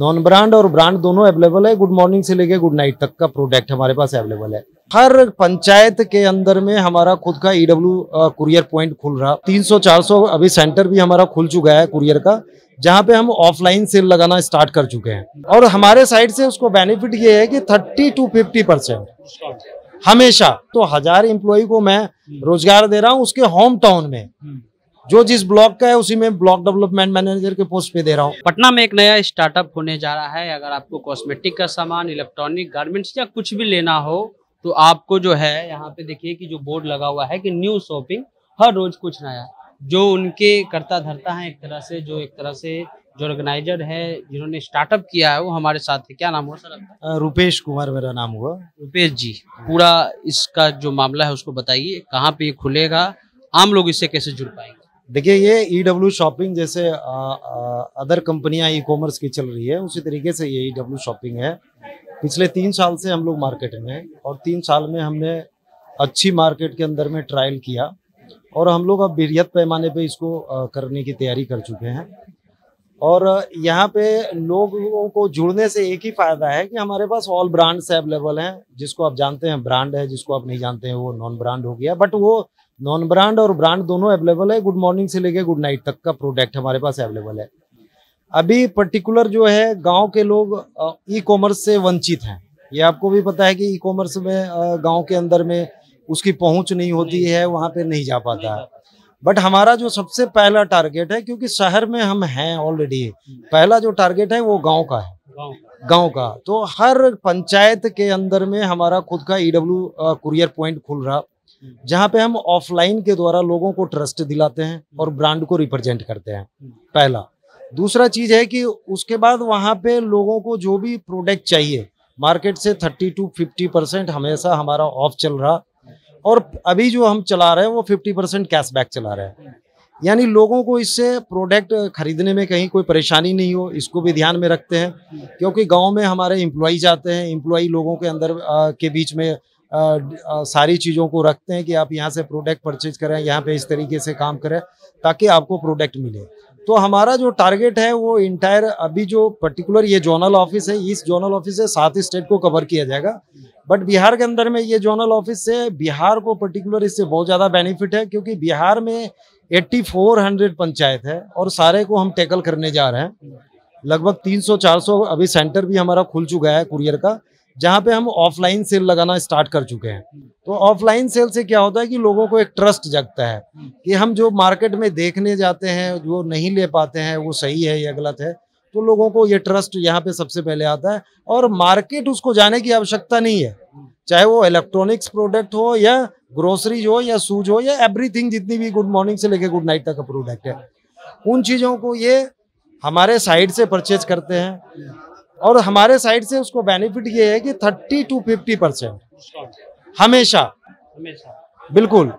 Non brand और brand दोनों available है। गुड मॉर्निंग से लेके गुड नाइट तक का प्रोडक्ट हमारे पास अवेलेबल है। हर पंचायत के अंदर में हमारा खुद का ईडब्ल्यू कुरियर पॉइंट खुल रहा। 300-400 अभी सेंटर भी हमारा खुल चुका है कुरियर का, जहाँ पे हम ऑफलाइन सेल लगाना स्टार्ट कर चुके हैं। और हमारे साइड से उसको बेनिफिट ये है कि 30-50% हमेशा, तो 1000 एम्प्लॉय को मैं रोजगार दे रहा हूँ उसके होम टाउन में, जो जिस ब्लॉक का है उसी में ब्लॉक डेवलपमेंट मैनेजर के पोस्ट पे दे रहा हूँ। पटना में एक नया स्टार्टअप होने जा रहा है। अगर आपको कॉस्मेटिक का सामान, इलेक्ट्रॉनिक, गारमेंट्स या कुछ भी लेना हो तो आपको जो है यहाँ पे देखिए कि जो बोर्ड लगा हुआ है कि न्यू शॉपिंग, हर रोज कुछ नया। जो उनके करता धरता है एक तरह से जो ऑर्गेनाइजर है, जिन्होंने स्टार्टअप किया है, वो हमारे साथ है। क्या नाम हुआ सर आपका? रूपेश कुमार मेरा नाम हुआ। रूपेश जी, पूरा इसका जो मामला है उसको बताइए, कहाँ पे ये खुलेगा, आम लोग इससे कैसे जुड़ पाएंगे? देखिए, ये ईडब्ल्यू शॉपिंग जैसे अदर कंपनियां ई-कॉमर्स की चल रही है, उसी तरीके से ये ईडब्ल्यू शॉपिंग है। पिछले 3 साल से हम लोग मार्केट में हैं और 3 साल में हमने अच्छी मार्केट के अंदर में ट्रायल किया और हम लोग अब बृहद पैमाने पे इसको करने की तैयारी कर चुके हैं। और यहाँ पे लोगों को जुड़ने से एक ही फायदा है कि हमारे पास ऑल ब्रांड्स अवेलेबल हैं। जिसको आप जानते हैं ब्रांड है, जिसको आप नहीं जानते हैं वो नॉन ब्रांड हो गया, बट वो नॉन ब्रांड और ब्रांड दोनों अवेलेबल है। गुड मॉर्निंग से लेके गुड नाइट तक का प्रोडक्ट हमारे पास अवेलेबल है। अभी पर्टिकुलर जो है गांव के लोग ई कॉमर्स से वंचित हैं। ये आपको भी पता है कि ई कॉमर्स में गांव के अंदर में उसकी पहुंच नहीं होती है, वहां पे नहीं जा पाता है। बट हमारा जो सबसे पहला टारगेट है, क्योंकि शहर में हम हैं ऑलरेडी, पहला जो टारगेट है वो गाँव का है। गाँव का तो हर पंचायत के अंदर में हमारा खुद का ईडब्ल्यू कुरियर पॉइंट खुल रहा, जहाँ पे हम ऑफलाइन के द्वारा लोगों को ट्रस्ट दिलाते हैं और ब्रांड को रिप्रेजेंट करते हैं। पहला। दूसरा चीज है कि उसके बाद वहाँ पे लोगों को जो भी प्रोडक्ट चाहिए मार्केट से 30-50% हमेशा हमारा ऑफ चल रहा, और अभी जो हम चला रहे हैं वो 50% कैशबैक चला रहे हैं। यानी लोगों को इससे प्रोडक्ट खरीदने में कहीं कोई परेशानी नहीं हो, इसको भी ध्यान में रखते हैं, क्योंकि गाँव में हमारे एम्प्लॉई जाते हैं, एम्प्लॉई लोगों के अंदर के बीच में सारी चीज़ों को रखते हैं कि आप यहाँ से प्रोडक्ट परचेज करें, यहाँ पे इस तरीके से काम करें ताकि आपको प्रोडक्ट मिले। तो हमारा जो टारगेट है वो इंटायर, अभी जो पर्टिकुलर ये जोनल ऑफिस है, इस जोनल ऑफिस से 7 स्टेट को कवर किया जाएगा, बट बिहार के अंदर में ये जोनल ऑफिस से बिहार को पर्टिकुलर इससे बहुत ज़्यादा बेनिफिट है, क्योंकि बिहार में 8400 पंचायत है और सारे को हम टैकल करने जा रहे हैं। लगभग 300-400 अभी सेंटर भी हमारा खुल चुका है कुरियर का, जहाँ पे हम ऑफलाइन सेल लगाना स्टार्ट कर चुके हैं। तो ऑफलाइन सेल से क्या होता है कि लोगों को एक ट्रस्ट जगता है कि हम जो मार्केट में देखने जाते हैं जो नहीं ले पाते हैं वो सही है या गलत है, तो लोगों को ये ट्रस्ट यहाँ पे सबसे पहले आता है। और मार्केट उसको जाने की आवश्यकता नहीं है, चाहे वो इलेक्ट्रॉनिक्स प्रोडक्ट हो या ग्रोसरीज हो या शूज हो या एवरीथिंग, जितनी भी गुड मॉर्निंग से लेकर गुड नाइट तक का प्रोडक्ट है, उन चीज़ों को ये हमारे साइड से परचेज करते हैं। और हमारे साइड से उसको बेनिफिट ये है कि 30-50% हमेशा बिल्कुल।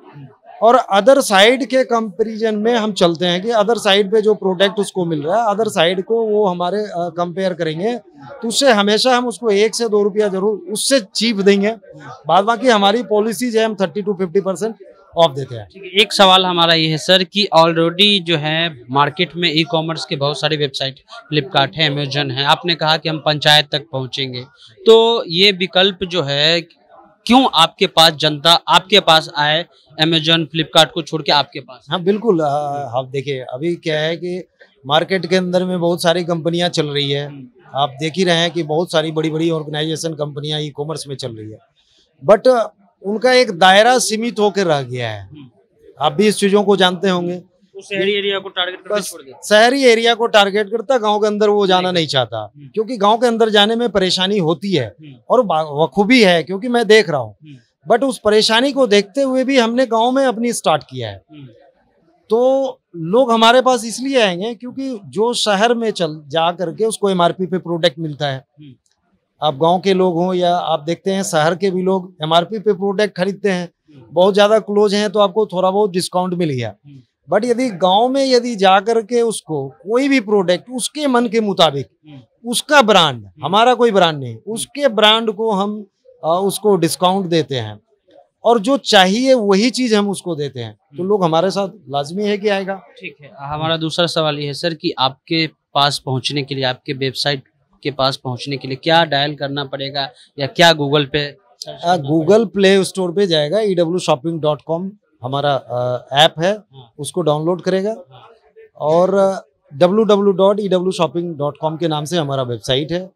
और अदर साइड के कंपैरिजन में हम चलते हैं कि अदर साइड पे जो प्रोडक्ट उसको मिल रहा है, अदर साइड को वो हमारे कंपेयर करेंगे तो उससे हमेशा हम उसको 1 से 2 रुपया जरूर उससे चीप देंगे। बाद बाकी हमारी पॉलिसीज है, हम 30-50% ऑफ देते हैं। एक सवाल हमारा ये है सर कि ऑलरेडी जो है मार्केट में ई कॉमर्स के बहुत सारी वेबसाइट, फ्लिपकार्ट है, अमेजन है, आपने कहा कि हम पंचायत तक पहुंचेंगे, तो ये विकल्प जो है क्यों आपके पास जनता आपके पास आए, अमेजन फ्लिपकार्ट को छोड़ के आपके पास? हाँ बिल्कुल। आप देखिए अभी क्या है कि मार्केट के अंदर में बहुत सारी कंपनियाँ चल रही है, आप देख ही रहे हैं कि बहुत सारी बड़ी बड़ी ऑर्गेनाइजेशन कंपनियाँ ई कॉमर्स में चल रही है, बट उनका एक दायरा सीमित होकर रह गया है। आप भी इस चीजों को जानते होंगे, शहरी एरिया को टारगेट करके छोड़ दिया। शहरी एरिया को टारगेट करता, गांव के अंदर वो जाना नहीं चाहता, क्योंकि गांव के अंदर जाने में परेशानी होती है और बखूबी है, क्योंकि मैं देख रहा हूँ। बट उस परेशानी को देखते हुए भी हमने गाँव में अपनी स्टार्ट किया है। तो लोग हमारे पास इसलिए आएंगे क्योंकि जो शहर में जा करके उसको MRP पे प्रोडक्ट मिलता है। आप गांव के लोग हों या आप देखते हैं शहर के भी लोग MRP पे प्रोडक्ट खरीदते हैं, बहुत ज़्यादा क्लोज हैं तो आपको थोड़ा बहुत डिस्काउंट मिल गया। बट यदि गांव में यदि जा कर के उसको कोई भी प्रोडक्ट उसके मन के मुताबिक, उसका ब्रांड, हमारा कोई ब्रांड नहीं, उसके ब्रांड को हम उसको डिस्काउंट देते हैं और जो चाहिए वही चीज़ हम उसको देते हैं, तो लोग हमारे साथ लाजमी है कि आएगा। ठीक है, हमारा दूसरा सवाल ये है सर कि आपके पास पहुँचने के लिए आपके वेबसाइट आपके पास पहुंचने के लिए क्या डायल करना पड़ेगा या क्या गूगल पे? गूगल प्ले स्टोर पे जाएगा, ईडब्ल्यूएस शॉपिंग.com हमारा ऐप है, उसको डाउनलोड करेगा और www.ewshopping.com के नाम से हमारा वेबसाइट है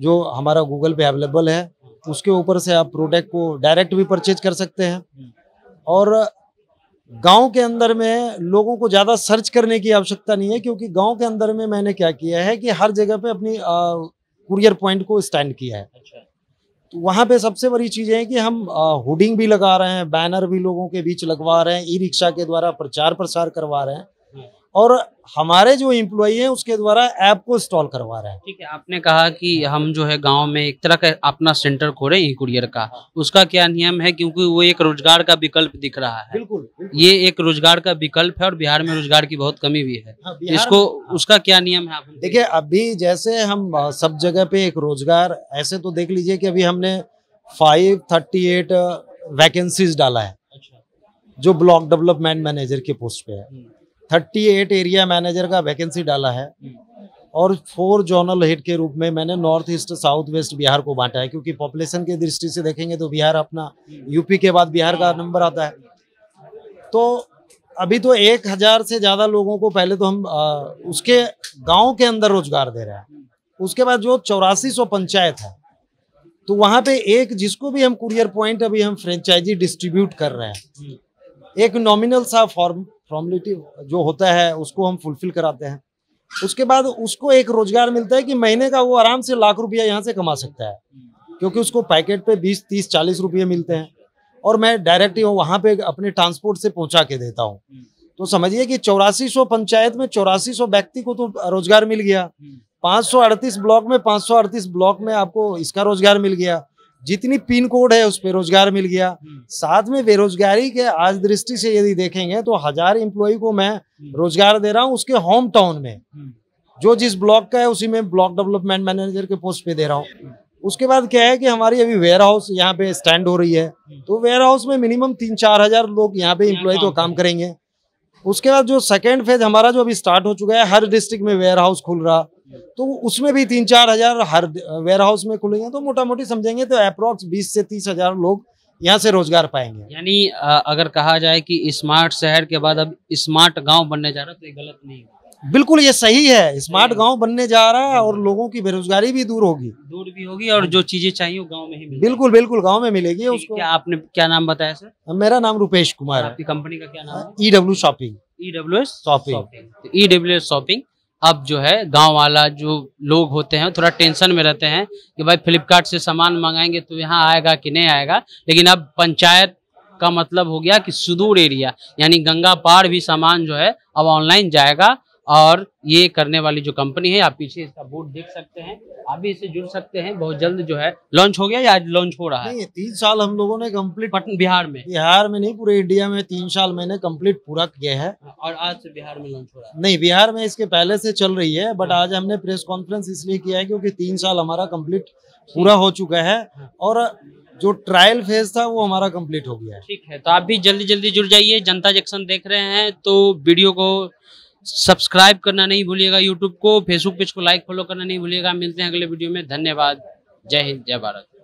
जो हमारा गूगल पे अवेलेबल है। उसके ऊपर से आप प्रोडक्ट को डायरेक्ट भी परचेज कर सकते हैं। और गांव के अंदर में लोगों को ज़्यादा सर्च करने की आवश्यकता नहीं है, क्योंकि गांव के अंदर में मैंने क्या किया है कि हर जगह पे अपनी कुरियर पॉइंट को स्टैंड किया है। तो वहाँ पे सबसे बड़ी चीज़ है कि हम होर्डिंग भी लगा रहे हैं, बैनर भी लोगों के बीच लगवा रहे हैं, ई रिक्शा के द्वारा प्रचार प्रसार करवा रहे हैं और हमारे जो एम्प्लॉई हैं उसके द्वारा ऐप को इंस्टॉल करवा रहे हैं। ठीक है, आपने कहा कि हम जो है गांव में एक तरह का अपना सेंटर खोले ई कुरियर का, उसका क्या नियम है? क्योंकि वो एक रोजगार का विकल्प दिख रहा है। बिल्कुल, बिल्कुल। ये एक रोजगार का विकल्प है और बिहार में रोजगार की बहुत कमी भी है। हाँ, इसको उसका क्या नियम है? देखिये, अभी जैसे हम सब जगह पे एक रोजगार, ऐसे तो देख लीजिए कि अभी हमने 538 वैकेंसीज डाला है जो ब्लॉक डेवलपमेंट मैनेजर के पोस्ट पे है। 38 एरिया मैनेजर का वैकेंसी डाला है और 4 जोनल हेड के रूप में मैंने north east south west Bihar को बांटा है, क्योंकि पॉपुलेशन के दृष्टि से देखेंगे तो बिहार अपना यूपी के बाद बिहार का नंबर आता है। तो अभी तो 1000 से ज़्यादा लोगों को पहले तो हम उसके गांव के अंदर रोजगार दे रहे हैं। उसके बाद जो 8400 पंचायत है तो वहाँ पे एक जिसको भी हम कुरियर पॉइंट अभी हम फ्रेंचाइजी डिस्ट्रीब्यूट कर रहे हैं, एक नॉमिनल सा फॉर्मेलिटी जो होता है उसको हम फुलफिल कराते हैं। उसके बाद उसको एक रोजगार मिलता है कि महीने का वो आराम से लाख रुपये यहाँ से कमा सकता है, क्योंकि उसको पैकेट पे 20, 30, 40 रुपये मिलते हैं और मैं डायरेक्ट वहाँ पे अपने ट्रांसपोर्ट से पहुँचा के देता हूँ। तो समझिए कि 8400 पंचायत में 8400 व्यक्ति को तो रोजगार मिल गया, 538 ब्लॉक में 538 ब्लॉक में आपको इसका रोजगार मिल गया, जितनी पिन कोड है उस पर रोजगार मिल गया। साथ में बेरोजगारी के आज दृष्टि से यदि देखेंगे तो 1000 एम्प्लॉय को मैं रोजगार दे रहा हूँ उसके होम टाउन में, जो जिस ब्लॉक का है उसी में ब्लॉक डेवलपमेंट मैनेजर के पोस्ट पे दे रहा हूँ। उसके बाद क्या है कि हमारी अभी वेयर हाउस यहाँ पे स्टैंड हो रही है, तो वेयर हाउस में मिनिमम 3-4000 लोग यहाँ पे एम्प्लॉय तो काम करेंगे। उसके बाद जो सेकेंड फेज हमारा जो अभी स्टार्ट हो चुका है, हर डिस्ट्रिक्ट में वेयर हाउस खुल रहा, तो उसमें भी 3000-4000 हर वेयर हाउस में खुलेंगे। तो मोटा मोटी समझेंगे तो अप्रोक्स 20 से 30 हजार लोग यहाँ से रोजगार पाएंगे। यानी अगर कहा जाए कि स्मार्ट शहर के बाद अब स्मार्ट गांव बनने जा रहा है तो ये गलत नहीं है? बिल्कुल, ये सही है, स्मार्ट गांव बनने जा रहा है और लोगों की बेरोजगारी भी दूर भी होगी और जो चीजें चाहिए वो गाँव में ही मिलेगी। बिल्कुल बिल्कुल, गाँव में मिलेगी उसको। क्या आपने क्या नाम बताया सर? मेरा नाम रूपेश कुमार है। आपकी कंपनी का क्या नाम है? EWS shopping. अब जो है गांव वाला जो लोग होते हैं थोड़ा टेंशन में रहते हैं कि भाई फ्लिपकार्ट से सामान मंगाएंगे तो यहाँ आएगा कि नहीं आएगा, लेकिन अब पंचायत का मतलब हो गया कि सुदूर एरिया यानी गंगा पार भी सामान जो है अब ऑनलाइन जाएगा। और ये करने वाली जो कंपनी है, आप पीछे इसका बोर्ड देख सकते हैं, आप भी इससे जुड़ सकते हैं। बहुत जल्द जो है लॉन्च हो गया या आज लॉन्च हो रहा है? नहीं, 3 साल हम लोगों ने कंप्लीट बिहार में नहीं पूरे इंडिया में 3 साल मैंने कंप्लीट पूरा किया है और आज से बिहार में लॉन्च हो रहा है। नहीं, बिहार में इसके पहले से चल रही है, बट आज हमने प्रेस कॉन्फ्रेंस इसलिए किया है क्योंकि 3 साल हमारा कम्प्लीट पूरा हो चुका है और जो ट्रायल फेज था वो हमारा कंप्लीट हो गया है। ठीक है, तो आप भी जल्दी जल्दी जुड़ जाइए। जनता जंक्शन देख रहे हैं तो वीडियो को सब्सक्राइब करना नहीं भूलिएगा, यूट्यूब को, फेसबुक पेज को लाइक फॉलो करना नहीं भूलिएगा। मिलते हैं अगले वीडियो में, धन्यवाद। जय हिंद, जय भारत।